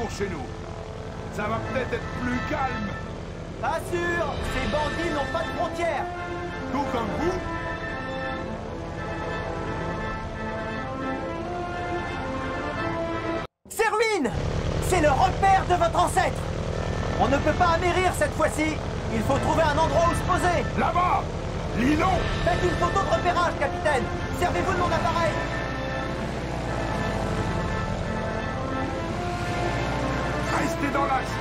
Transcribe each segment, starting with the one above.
secours chez nous. Ça va peut-être être plus calme. Pas sûr, ces bandits n'ont pas de frontières. Tout comme vous. Ces ruines! C'est le repère de votre ancêtre. On ne peut pas amérir cette fois-ci. Il faut trouver un endroit où se poser. Là-bas! L'îlot! Faites une photo de repérage, capitaine. Servez-vous de mon appareil. Restez dans l'axe.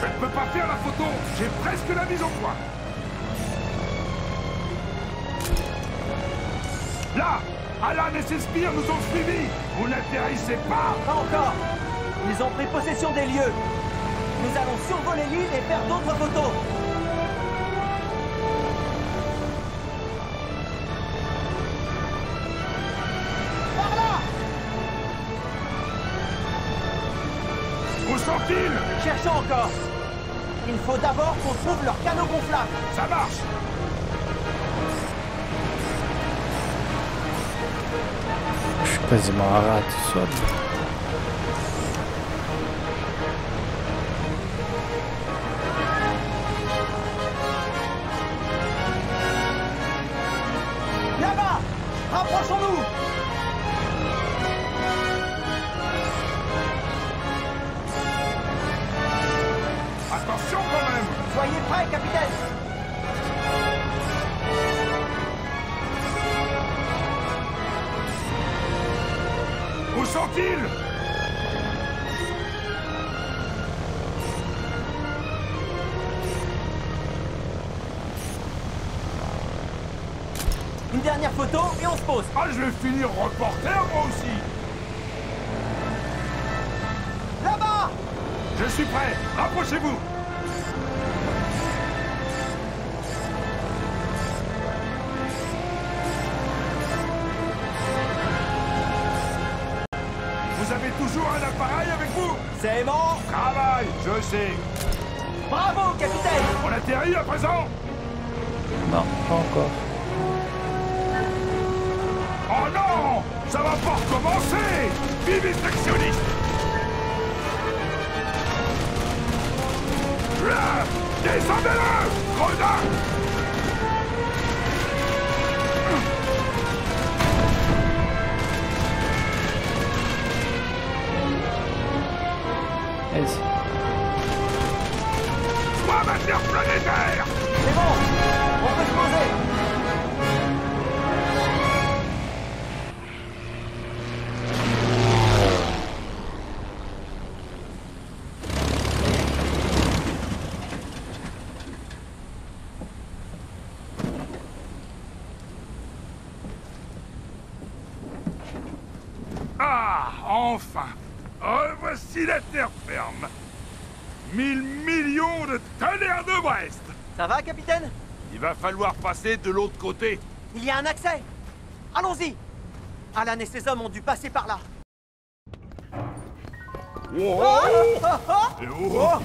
Je ne peux pas faire la photo. J'ai presque la mise au point. Là, Alan et ses spires nous ont suivis. Vous n'atterrissez pas. Pas encore. Ils ont pris possession des lieux. Nous allons survoler l'île et faire d'autres photos. Cherchons encore. Il faut d'abord qu'on trouve leur canot gonflable. Ça marche. Je suis quasiment à ras tout seul. Là-bas, rapprochons-nous. Attention quand même! Soyez prêts, capitaine! Où sont-ils? Une dernière photo et on se pose. Ah, je vais finir reporter moi aussi! Là-bas! Je suis prêt! Rapprochez-vous! Toujours un appareil avec vous. C'est mon travail, je sais. Bravo, capitaine. On atterrit à présent. Non, pas encore. Oh non, ça va pas recommencer. Vive l'actionniste. Descendez-le, grenade. Sois amateur planétaire! C'est bon! On peut se manger! Ah! Enfin! Revoici la terre ferme. 1000 millions de tonnerres de Brest. Ça va, capitaine? Il va falloir passer de l'autre côté. Il y a un accès. Allons-y. Alan et ses hommes ont dû passer par là. Oh oh oh oh oh.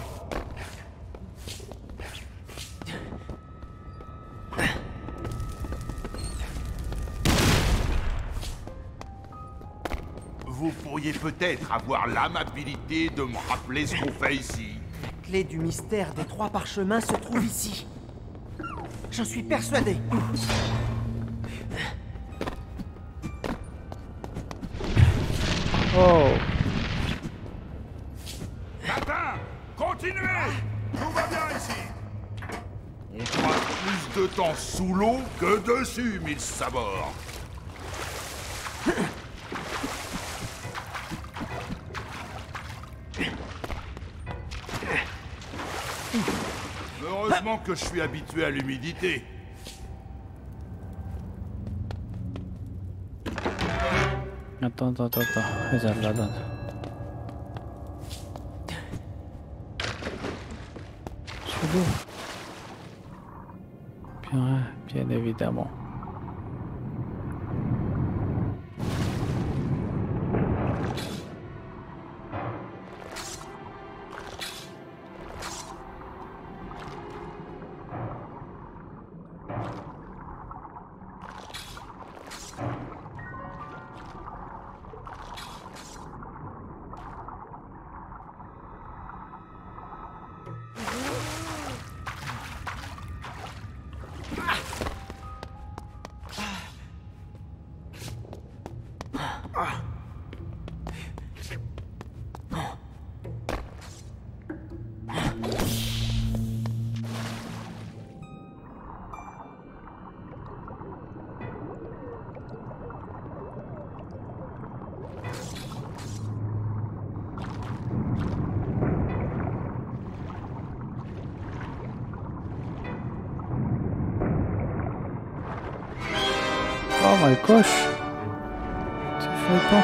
Vous pourriez peut-être avoir l'amabilité de me rappeler ce qu'on fait ici. La clé du mystère des 3 parchemins se trouve ici. J'en suis persuadé. Oh. Tintin, continuez. Tout va bien ici. On passe plus de temps sous l'eau que dessus, mille sabords. Heureusement que je suis habitué à l'humidité. Attends. Regarde là, donne. C'est beau. Bien évidemment. Oh, ma coche! Tu fais pas.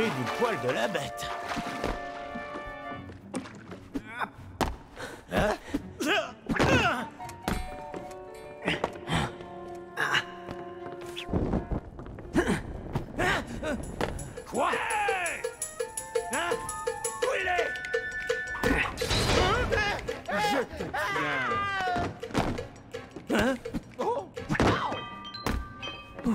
Du poil de la bête. Hein? Quoi? Hey! Hein? Où il est? Je te tiens. Hein? Oh! Ouh.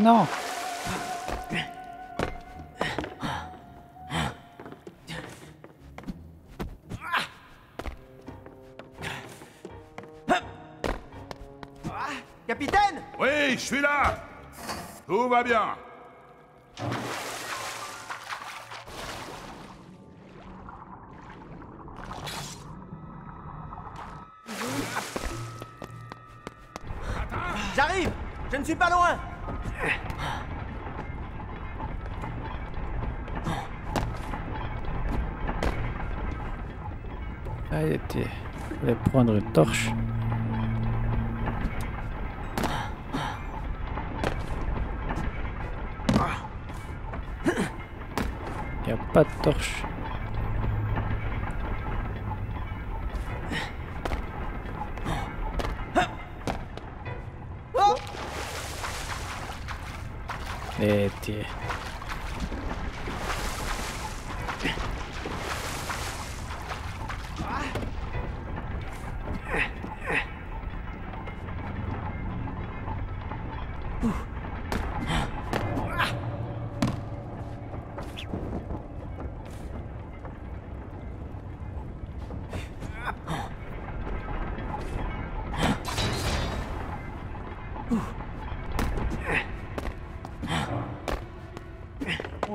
Non. Capitaine? Oui, je suis là. Tout va bien. J'arrive. Je ne suis pas loin. Allez, je vais prendre une torche. Il n'y a pas de torche. Et tiens.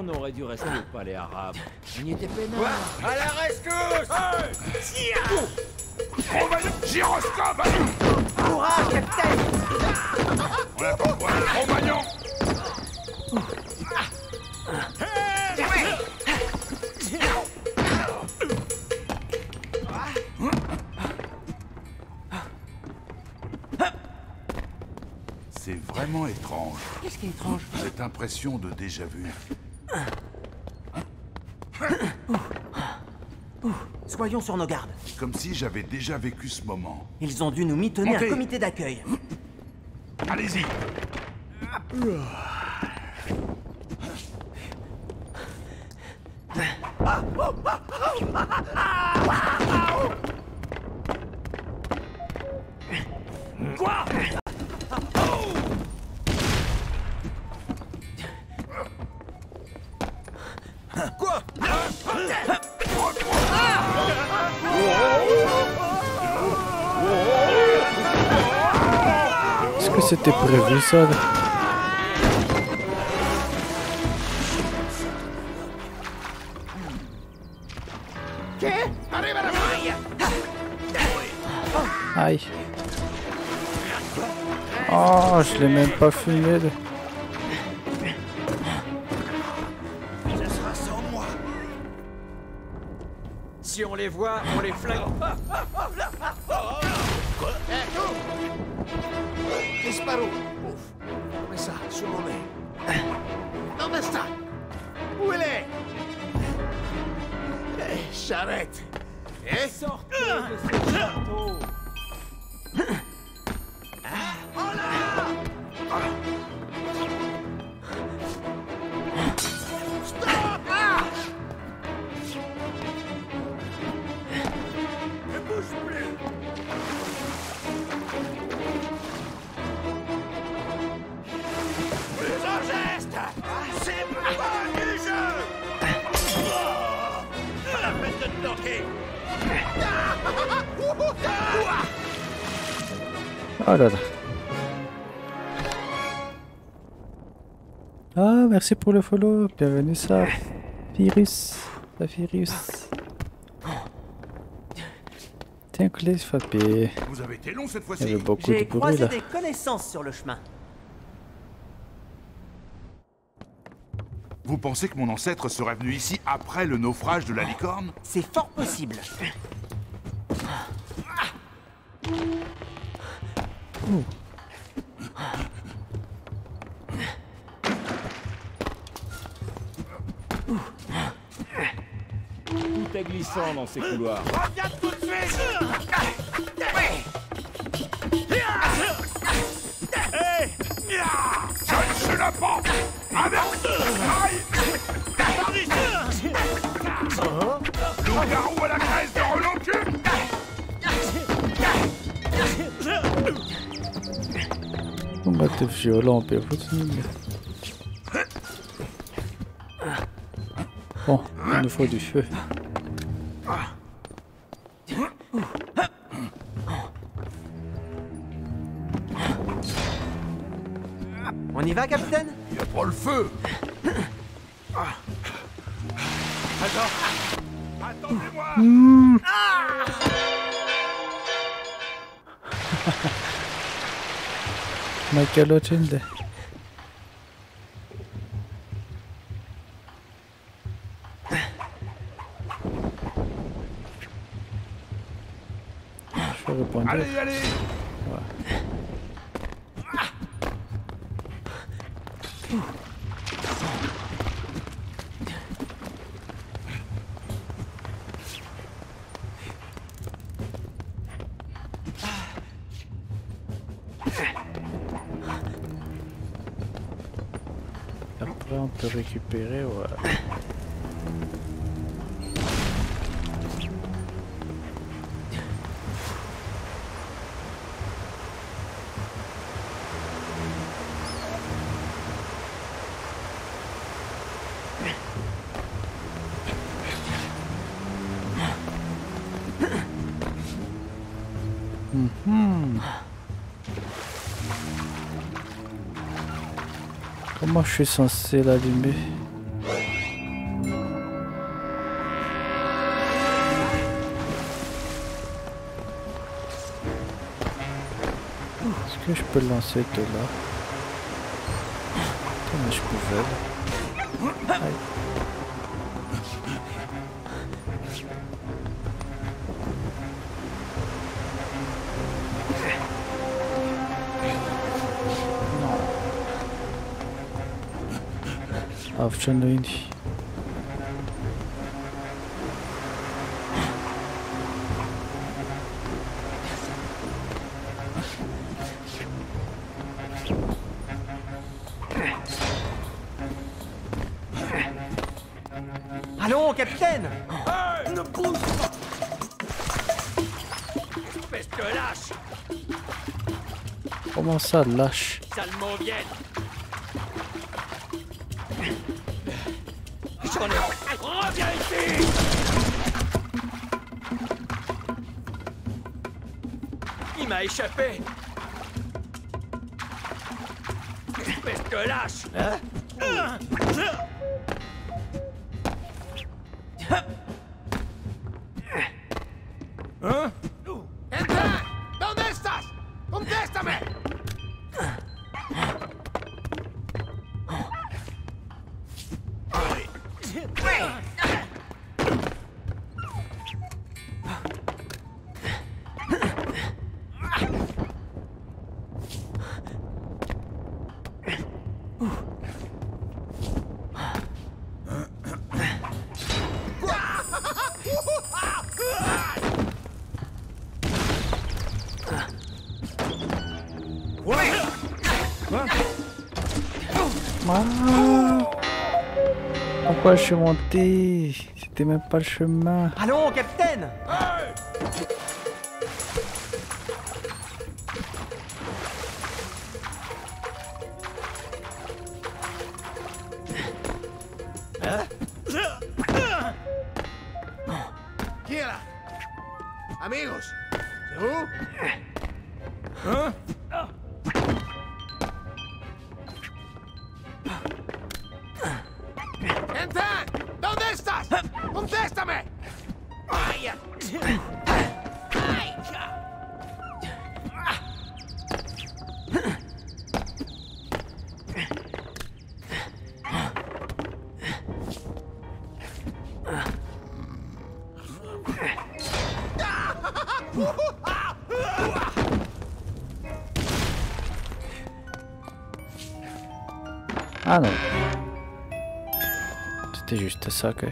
On aurait dû rester au palais arabe. On y était peinard. À la rescousse! Hey! On va le gyroscope! Courage, capitaine! On attend quoi? Compagnon! C'est vraiment étrange. Qu'est-ce qui est étrange? Cette impression de déjà-vu. Soyons sur nos gardes. Comme si j'avais déjà vécu ce moment. Ils ont dû nous mitonner un comité d'accueil. Allez-y. Quoi? Quoi? Est-ce que c'était prévu ça? Aïe. Oh, je l'ai même pas fumé. Si on les voit, on les flingue. Disparo. Où est ça? Sous mon nez. Non, mais ça. Où elle est? Charrette. Et sortez de ce château. C'est pas du jeu! Oh là là. Ah, merci pour le follow. Bienvenue, ça. Virus. La virus. Tiens, clé, frappé. Vous avez été long cette fois-ci. Il y avait beaucoup de bruit, là. J'ai croisé des connaissances sur le chemin. Vous pensez que mon ancêtre serait venu ici après le naufrage de la licorne? C'est fort possible. Tout est glissant dans ces couloirs. Reviens tout de suite. Hey, je ne suis la porte. Loup-garou à la graisse de Reloncule. On va te violent, peu possible. Bon, il nous faut du feu. On y va, capitaine? Il y a pas le feu. Attendez-moi. Michael Ochinde. Je vais répondre. Allez, allez. Récupérer, ouais. Comment je suis censé l'allumer? Est-ce que je peux lancer de là? Comment je pouvais? Aïe. Afternoon. Allons, capitaine. Hey, ne bouge pas. Peste lâche. Comment ça lâche? Salmo vient. Reviens ici! Il m'a échappé! Espèce de lâche! Hein? Hein? Entra! Donde estas? Contestame! Pourquoi je suis monté? C'était même pas le chemin. Allons, capitaine! Hey! Amigos! Oh, hein? Ah non. C'était juste ça que...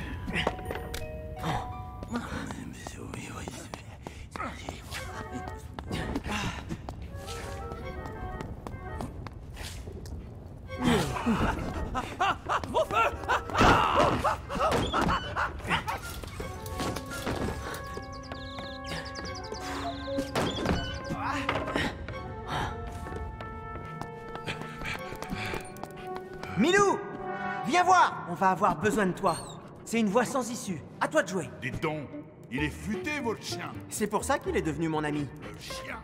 avoir besoin de toi. C'est une voie sans issue. À toi de jouer. Dites donc, il est futé, votre chien. C'est pour ça qu'il est devenu mon ami. Le chien,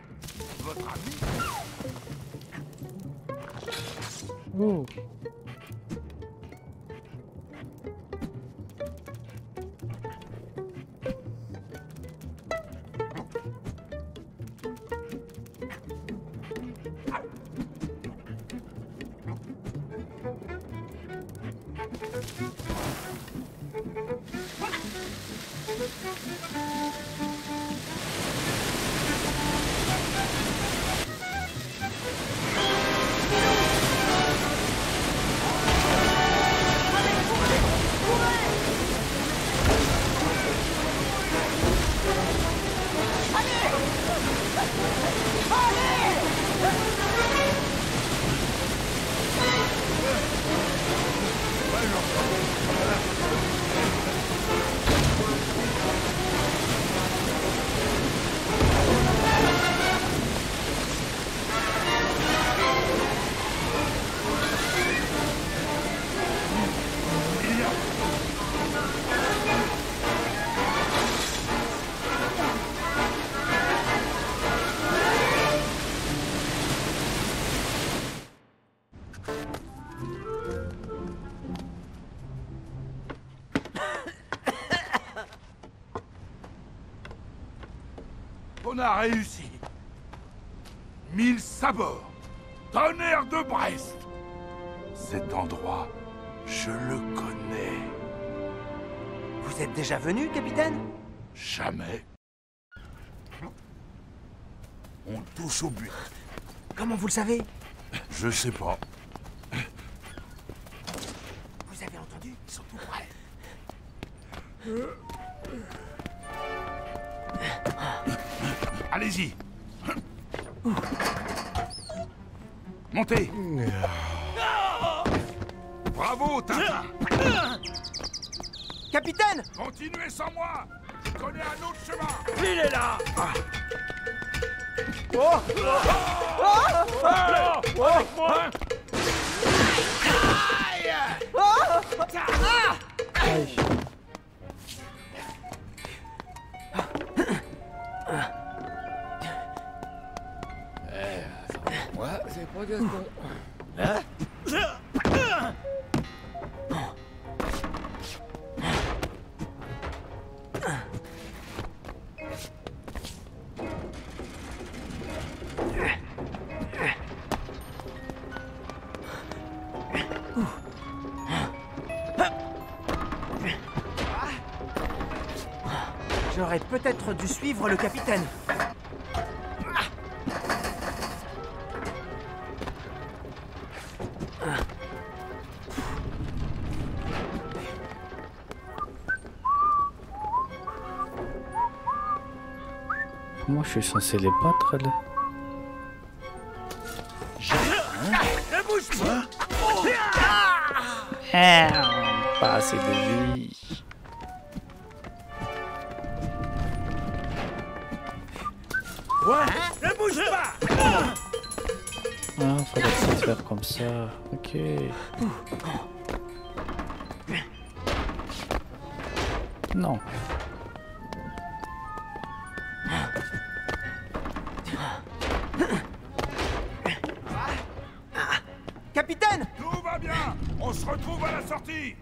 votre ami. Wow. On a réussi. 1000 sabords. Tonnerre de Brest. Cet endroit, je le connais. Vous êtes déjà venu, capitaine? Jamais. On touche au but. Comment vous le savez? Je sais pas. Vous avez entendu? Ils sont tout prêts. Allez-y. Montez. Bravo, Tintin. Capitaine! Continuez sans moi. Je connais un autre chemin. Il est là. Oh. Oh. Oh. Oh. Oh. Hein? J'aurais peut-être dû suivre le capitaine. Moi, je suis censé les battre, là. Ne bouge pas. Pas assez de vie. Ne bouge pas. Ah, fallait que ça faire comme ça. Ok. Non. pas la sortie.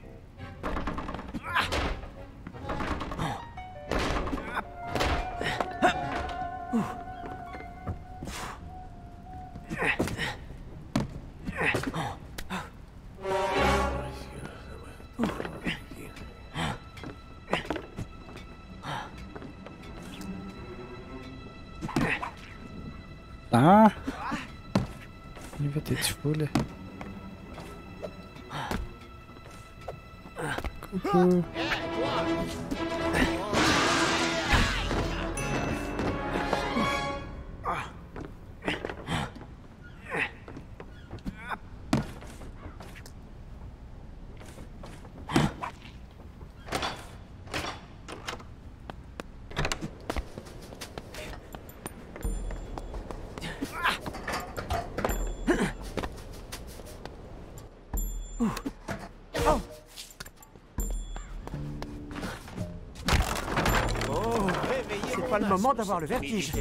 Schwule. Kuckuck. Moment d'avoir le vertige.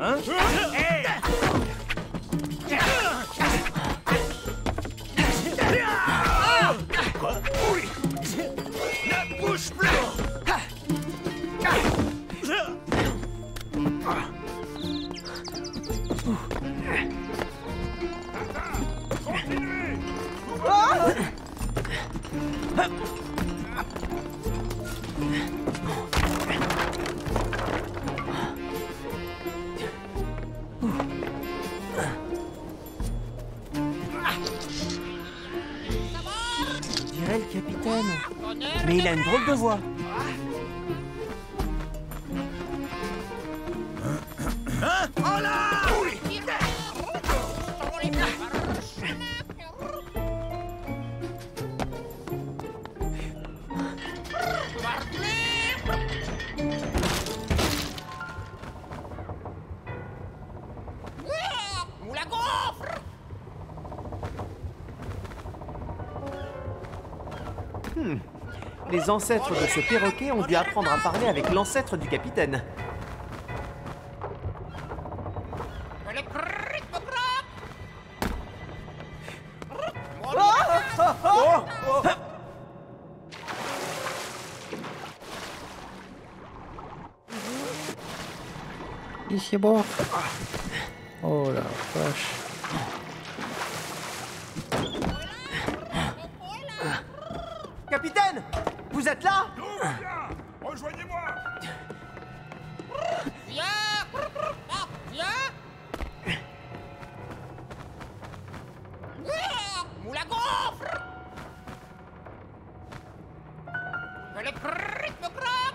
Hein? Hey! Quoi? Oui! Ne bouge plus! Mais il a une drôle de voix. Hein? Oh là! Oui. Les ancêtres de ce perroquet ont dû apprendre à parler avec l'ancêtre du capitaine. Ici bon. Oh la vache. Vous êtes là? Nous, viens! Rejoignez-moi! Viens! Viens! Moule à gaufre! Que le prrrrit me crappe!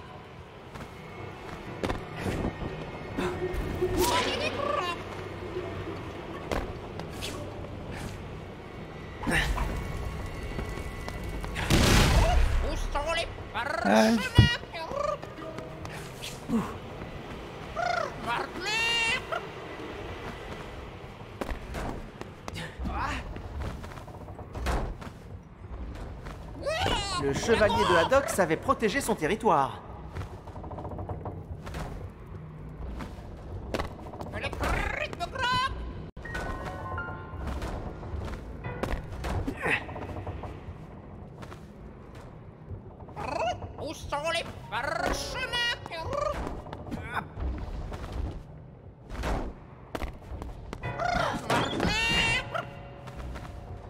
Le chevalier de Haddock savait protéger son territoire.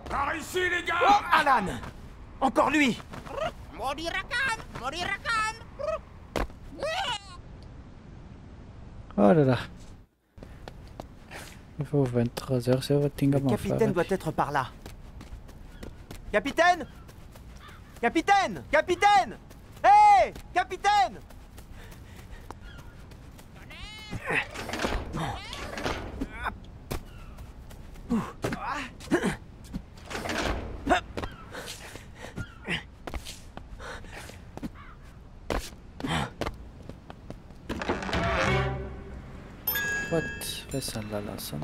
Par ici, les gars! Oh, Alan! Encore lui! Mori Rackham! Mori Rackham! Oh là là. Il faut 23h, c'est votre thing à mon frère. Le capitaine doit être par là. Capitaine! Capitaine! Capitaine! Hé! Capitaine! What? Fais ça là, là, ça.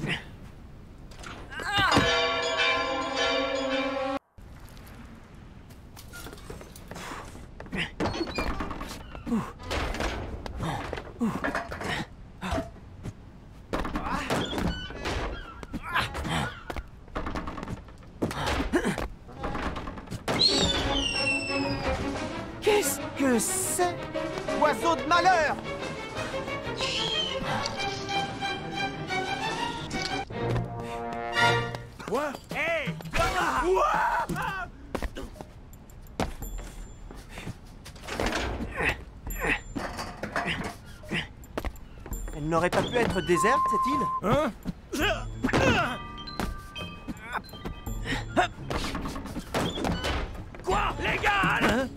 que c'est, oiseau de malheur? Quoi? Hey, elle n'aurait pas pu être déserte, cette île? Hein? Quoi? Légal?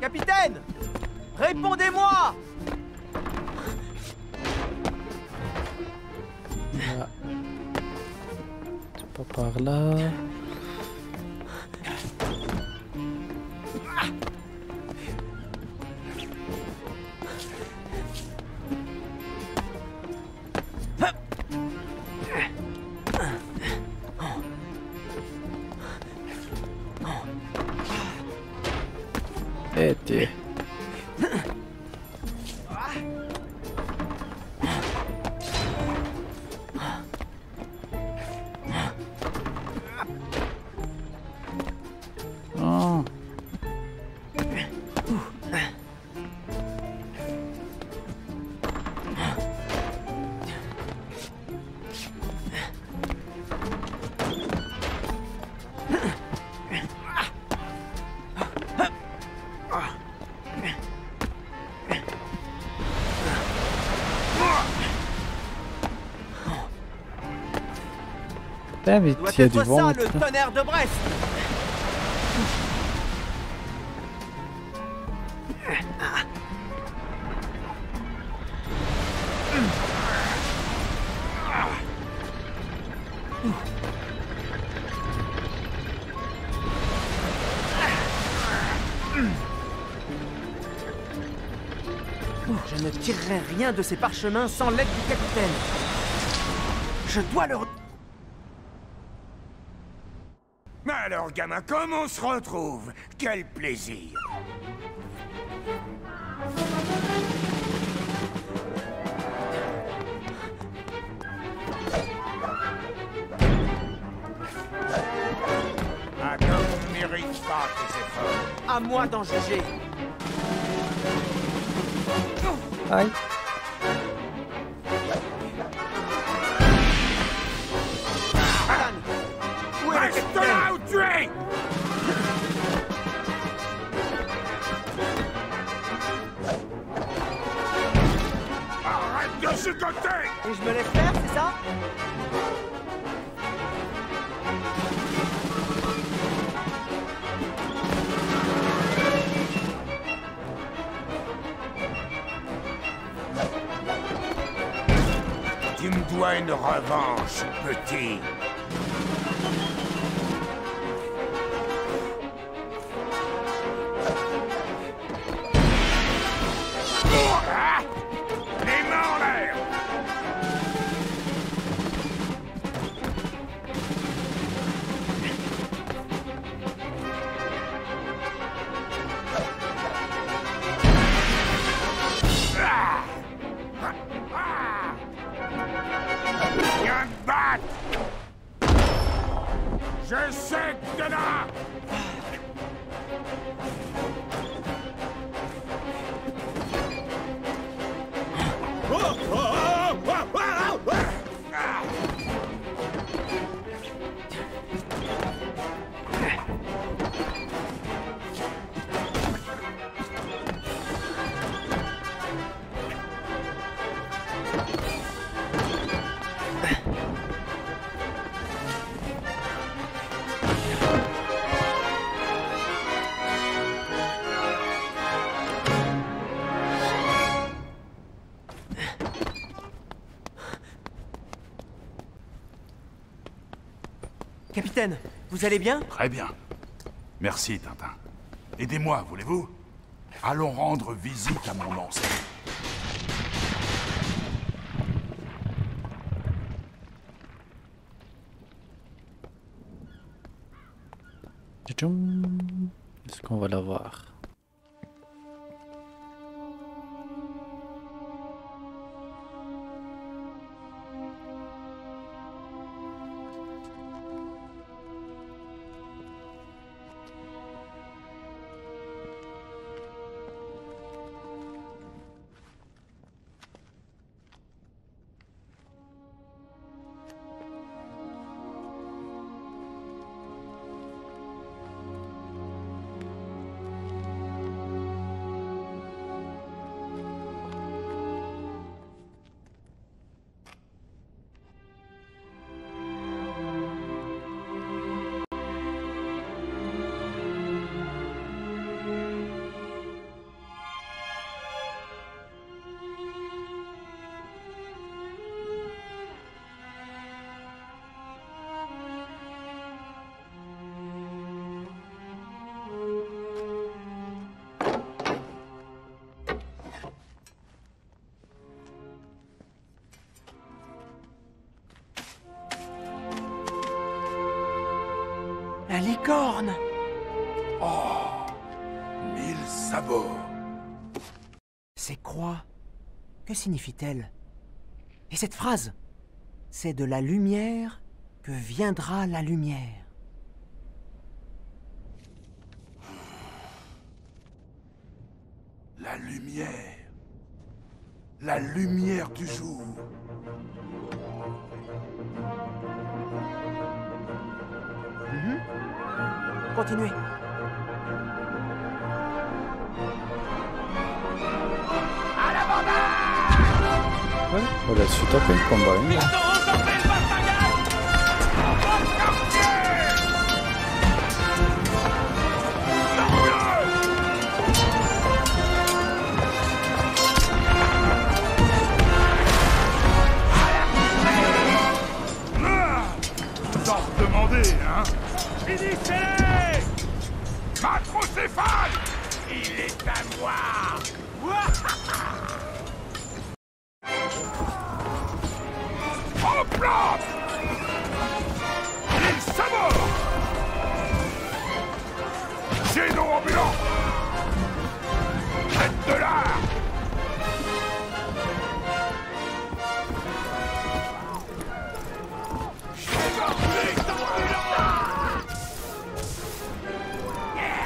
Capitaine, répondez-moi. C'est pas par là. Ah, mais il y a du vent. Le tonnerre de Brest. Je ne tirerai rien de ces parchemins sans l'aide du capitaine. Je dois leur... Alors, gamin, comme on se retrouve? Quel plaisir! Ah, non, on ne mérite pas tes efforts. À moi d'en juger. Aïe. Et je me laisse faire, c'est ça? Tu me dois une revanche, petit. Je sais que t'es là! Capitaine, vous allez bien? Très bien. Merci, Tintin. Aidez-moi, voulez-vous? Allons rendre visite à mon ancêtre. Est-ce qu'on va l'avoir? la licorne. Oh, 1000 sabots. Ces croix, que signifie-t-elle? Et cette phrase? C'est de la lumière que viendra la lumière. La lumière. La lumière du jour. Continuez. À la bordée! Ouais, voilà, je suis tapé le combat. Hein? Finissez-les! Matrocéphale! Il est à moi! En plante! Il s'aborde! Géno ambulant! $7!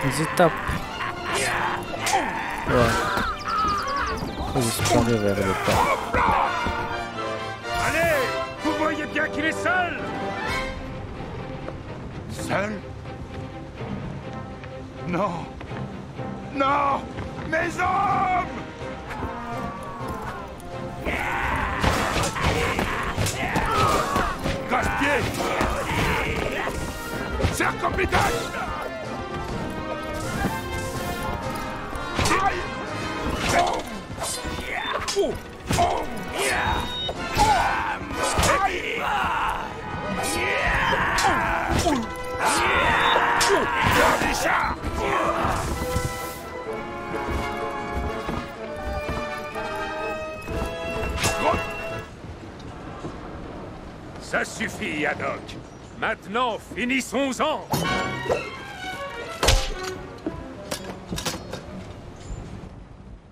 Des étapes. Ouais. Je suis tombé vers le pas. Allez, vous voyez bien qu'il est seul. Seul? Non. Non, mes hommes! Gaspier! Serre-compétence! Ça suffit, Haddock. Maintenant, finissons-en.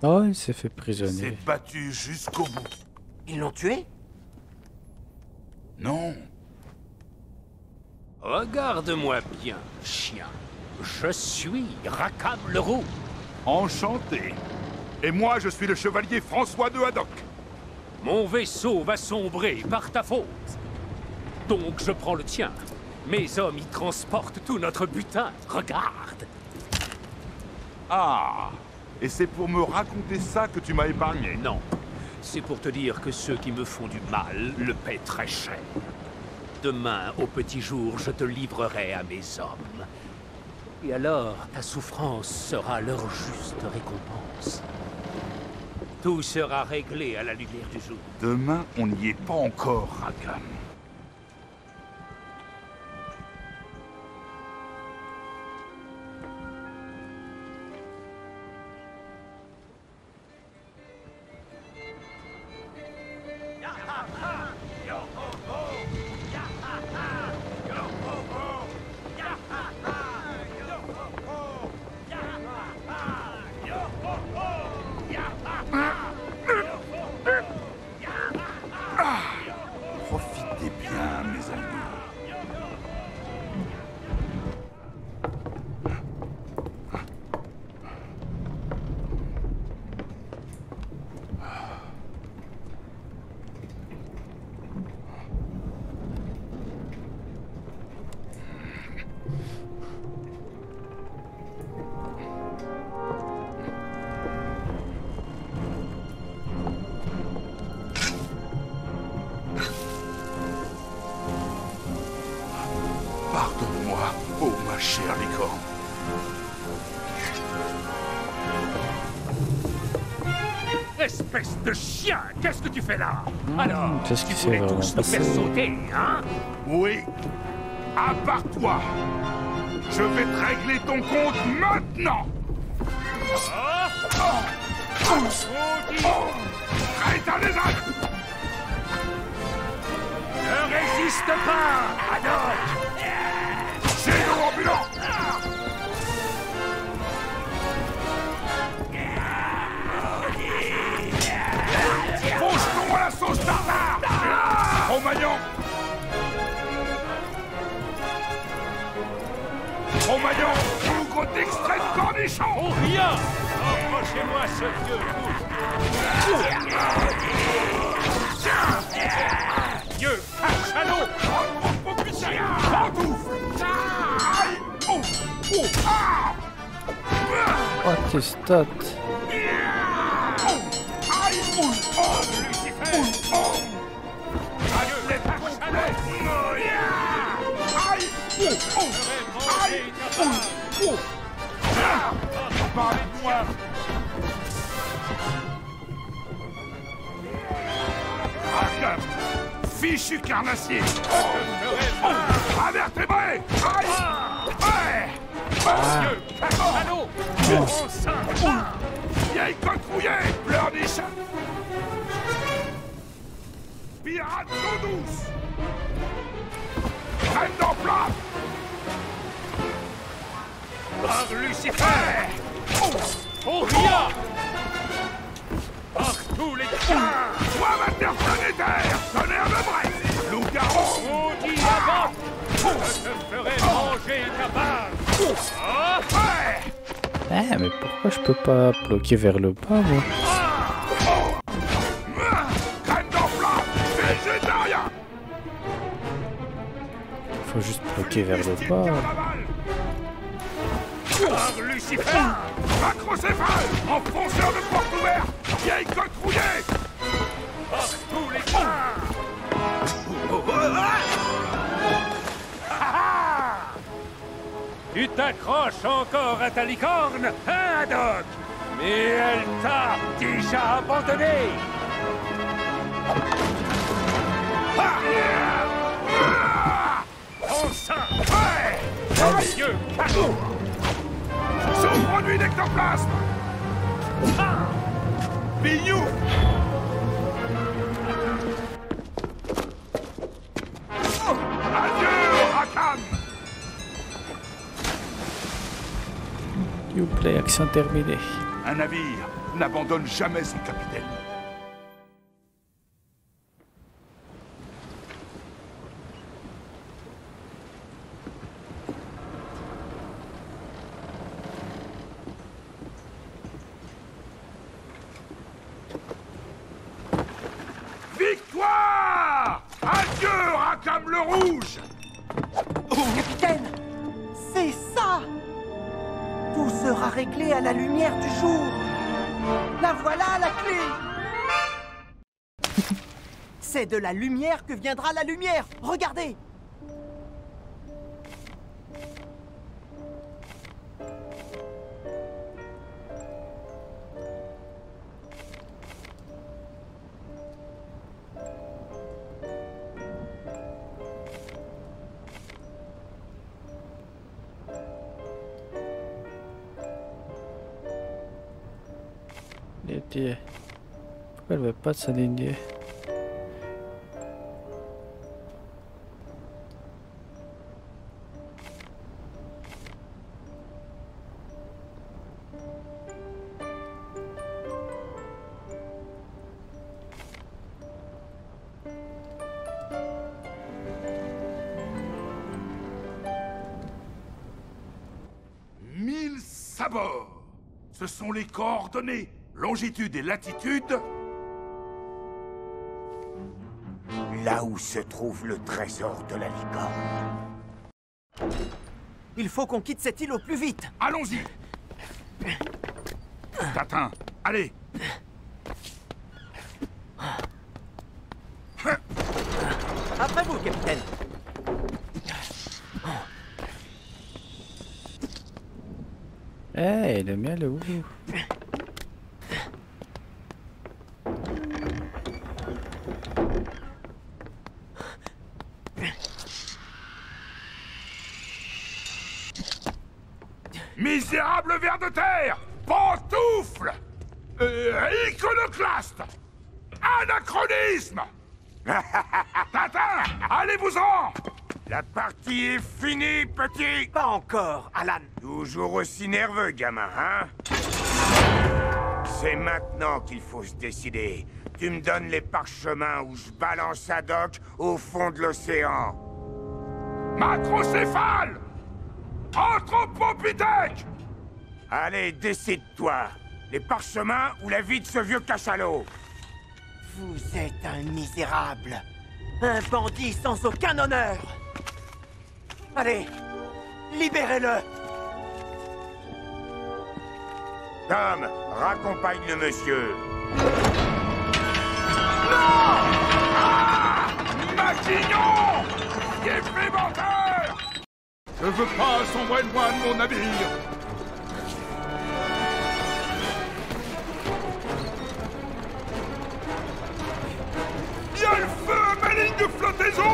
Oh, il s'est fait prisonnier. Il s'est battu jusqu'au bout. Ils l'ont tué? Non. Regarde-moi bien, chien. Je suis Rackham le Rouge. Enchanté. Et moi, je suis le chevalier François de Haddock. Mon vaisseau va sombrer par ta faute. Donc, je prends le tien. Mes hommes y transportent tout notre butin. Regarde. Ah. Et c'est pour me raconter ça que tu m'as épargné? Non. C'est pour te dire que ceux qui me font du mal le paient très cher. Demain, au petit jour, je te livrerai à mes hommes. Et alors, ta souffrance sera leur juste récompense. Tout sera réglé à la lumière du jour. Demain, on n'y est pas encore, Rackham. Espèce de chien, qu'est-ce que tu fais là? Alors, qu'est-ce que c'est tous te faire sauter, hein? Oui, à part toi, je vais te régler ton compte maintenant. Arrête les actes! Ne résiste pas, Haddock! C'est l'ambulant! méchant. Oh, rien. Approchez-moi ce vieux fou. Vieux salaud. Oh, putain. Oh, tes stats. Fichu carnassier. Invertébré. Vieille coque fouillée, pleurniche. Pirate d'eau douce. Crème d'emploi. Par Lucifer. Oh, rien. Par tous les chiens. Soivateur planétaire. Tonnerre de Brest. Loup-garou. Maudit avant. Je te ferai manger ta base. Eh, mais pourquoi je peux pas bloquer vers le bas, moi? Crème d'emploi. Végétarien. Faut juste bloquer vers le bas. Par Lucifer, macrocéphale, enfonceur de porte ouverte, vieille coque rouillée. Par tous les coins. Tu t'accroches encore à ta licorne, hein, Haddock? Mais elle t'a déjà abandonné. On s'en va. Monsieur Cadeau. Sauve-produit d'ectoplasme. Bignou. Adieu, Rackham. Youplay, action terminée. Un navire n'abandonne jamais son capitaine. Victoire! Adieu, Rackham le Rouge! Oh. Capitaine, c'est ça! Tout sera réglé à la lumière du jour. La voilà, la clé! C'est de la lumière que viendra la lumière. Regardez! Pourquoi elle veut pas s'aligner? Mille sabords! Ce sont les coordonnées! Longitude et latitude. Là où se trouve le trésor de la licorne. Il faut qu'on quitte cette île au plus vite. Allons-y. Tintin, allez. Après vous, capitaine. Eh, hey, le mien, le ouf. Misérable ver de terre, pantoufle, iconoclaste, anachronisme. Tintin, allez-vous-en. La partie est finie, petit. Pas encore, Alan. Toujours aussi nerveux, gamin, hein? C'est maintenant qu'il faut se décider. Tu me donnes les parchemins où je balance Haddock au fond de l'océan. Macrocéphale! Anthropopithèque! Allez, décide-toi. Les parchemins ou la vie de ce vieux cachalot. Vous êtes un misérable. Un bandit sans aucun honneur. Allez, libérez-le. Tom, raccompagne le monsieur. Non! Ah! Matignon! J'ai fait menteur! Je veux pas son moine, mon navire! Il y a le feu, ma ligne de flottaison!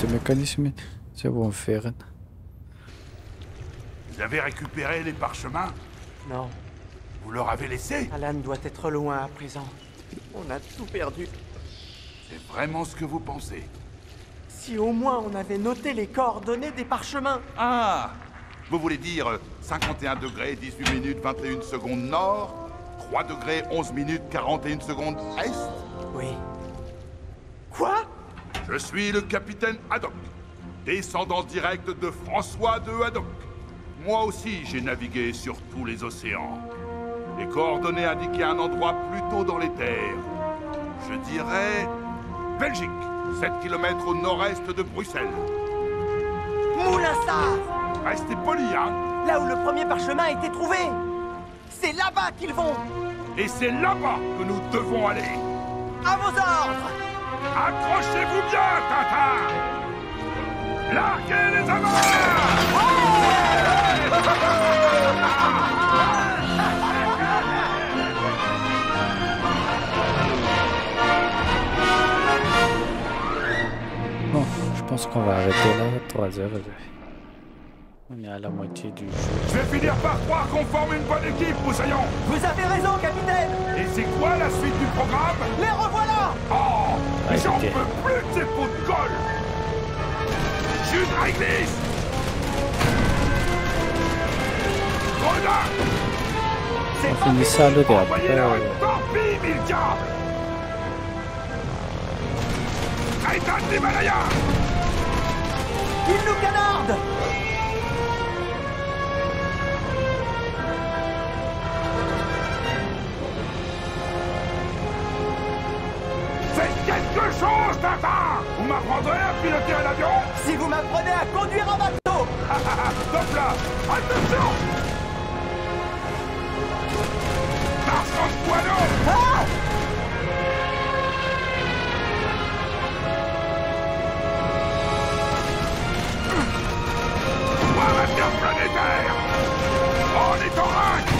De mécanisme, c'est bon faire. Vous avez récupéré les parchemins? Non. Vous leur avez laissé? Alan doit être loin à présent. On a tout perdu. C'est vraiment ce que vous pensez? Si au moins on avait noté les coordonnées des parchemins. Ah! Vous voulez dire 51 degrés 18 minutes 21 secondes nord, 3 degrés 11 minutes 41 secondes est? Oui. Quoi? Je suis le capitaine Haddock, descendant direct de François de Haddock. Moi aussi, j'ai navigué sur tous les océans. Les coordonnées indiquaient un endroit plutôt dans les terres. Je dirais... Belgique, 7 km au nord-est de Bruxelles. Moulinsart! Restez poli, hein? Là où le premier parchemin a été trouvé! C'est là-bas qu'ils vont! Et c'est là-bas que nous devons aller! À vos ordres! Accrochez-vous bien, Tintin! Larguez les amarres! Bon, je pense qu'on va arrêter là, 3 heures. On est à la moitié du jeu. Je vais finir par croire qu'on forme une bonne équipe, Poussaillon! Vous avez raison, capitaine! Et c'est quoi la suite du programme? Les revoilà! Oh! Ah, j'en peux plus de ces pots de colle! Jus de réglisse! Rodin! On finit ça le dernier. Tant pis, mille diables! Aïtan d'Himalaya! Il nous canarde! Quelque chose, Tintin! Vous m'apprendrez à piloter un avion? Si vous m'apprenez à conduire un bateau! Stop là! Attention! Marchand de poignons! Ah! Voir un avion planétaire! On est en règle!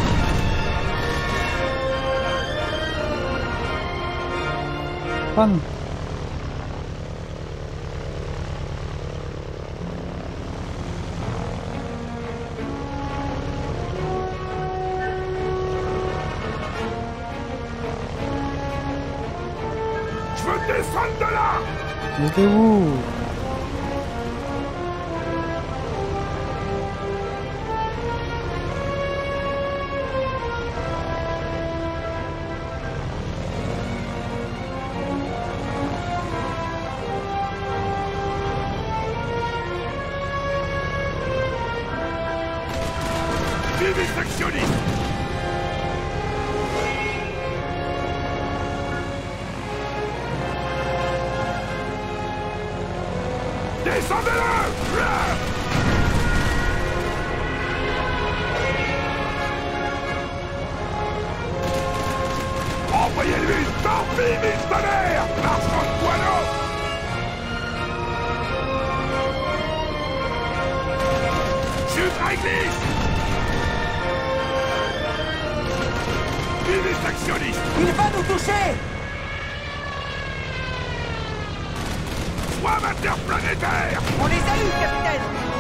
Fun. Je veux descendre de là. J'étais où? Il va nous toucher! programme interplanétaire. On les a eus, capitaine.